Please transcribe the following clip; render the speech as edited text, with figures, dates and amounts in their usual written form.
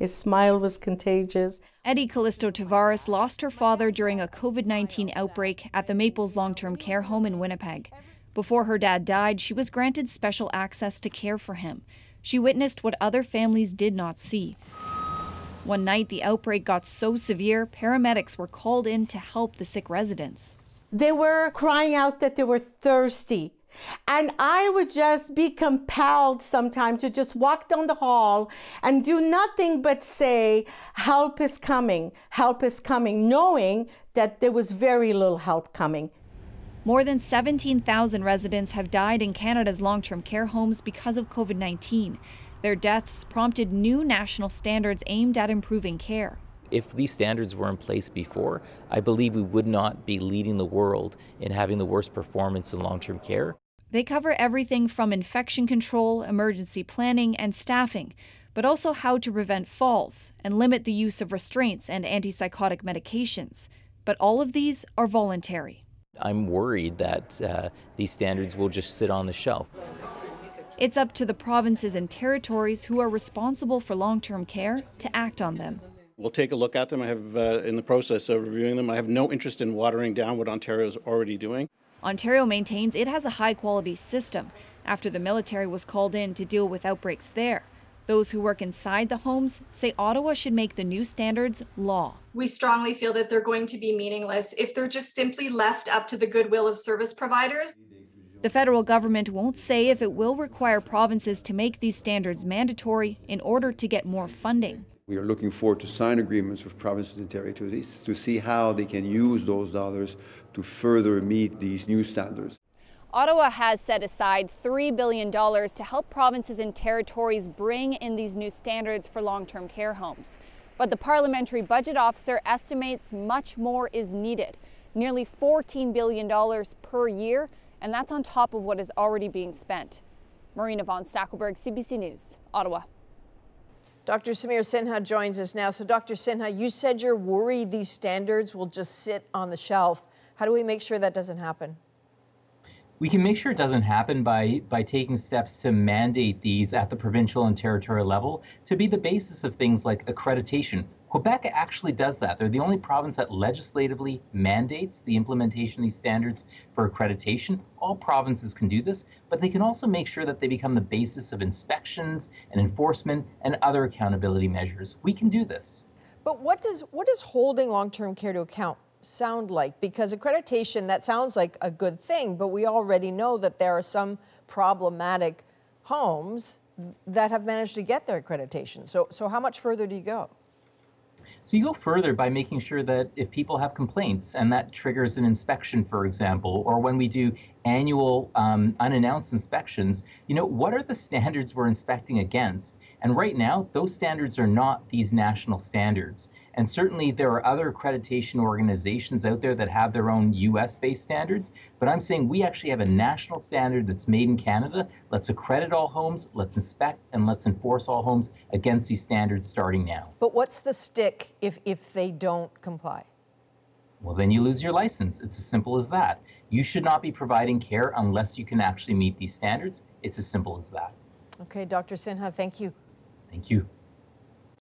His smile was contagious. Eddie Callisto-Tavares lost her father during a COVID-19 outbreak at the Maples Long-Term Care Home in Winnipeg. Before her dad died, she was granted special access to care for him. She witnessed what other families did not see. One night, the outbreak got so severe, paramedics were called in to help the sick residents. They were crying out that they were thirsty. And I would just be compelled sometimes to just walk down the hall and do nothing but say, help is coming, knowing that there was very little help coming. More than 17,000 residents have died in Canada's long-term care homes because of COVID-19. Their deaths prompted new national standards aimed at improving care. If these standards were in place before, I believe we would not be leading the world in having the worst performance in long-term care. They cover everything from infection control, emergency planning, and staffing, but also how to prevent falls and limit the use of restraints and antipsychotic medications. But all of these are voluntary. I'm worried that these standards will just sit on the shelf. It's up to the provinces and territories who are responsible for long-term care to act on them. We'll take a look at them. I have, in the process of reviewing them, I have no interest in watering down what Ontario is already doing. Ontario maintains it has a high-quality system after the military was called in to deal with outbreaks there. Those who work inside the homes say Ottawa should make the new standards law. We strongly feel that they're going to be meaningless if they're just simply left up to the goodwill of service providers. The federal government won't say if it will require provinces to make these standards mandatory in order to get more funding. We are looking forward to sign agreements with provinces and territories to see how they can use those dollars to further meet these new standards. Ottawa has set aside $3 billion to help provinces and territories bring in these new standards for long-term care homes. But the parliamentary budget officer estimates much more is needed, nearly $14 billion per year, and that's on top of what is already being spent. Marina von Stackelberg, CBC News, Ottawa. Dr. Samir Sinha joins us now. So, Dr. Sinha, you said you're worried these standards will just sit on the shelf. How do we make sure that doesn't happen? We can make sure it doesn't happen by taking steps to mandate these at the provincial and territorial level to be the basis of things like accreditation. Quebec actually does that. They're the only province that legislatively mandates the implementation of these standards for accreditation. All provinces can do this, but they can also make sure that they become the basis of inspections and enforcement and other accountability measures. We can do this. But what does holding long-term care to account sound like? Because accreditation, that sounds like a good thing, but we already know that there are some problematic homes that have managed to get their accreditation. So how much further do you go? So you go further by making sure that if people have complaints and that triggers an inspection, for example, or when we do annual unannounced inspections, you know, what are the standards we're inspecting against? And right now, those standards are not these national standards. And certainly there are other accreditation organizations out there that have their own US-based standards, but I'm saying we actually have a national standard that's made in Canada. Let's accredit all homes, let's inspect, and let's enforce all homes against these standards starting now. But what's the stick if they don't comply? Well, then you lose your license. It's as simple as that. You should not be providing care unless you can actually meet these standards. It's as simple as that. Okay, Dr. Sinha, thank you. Thank you.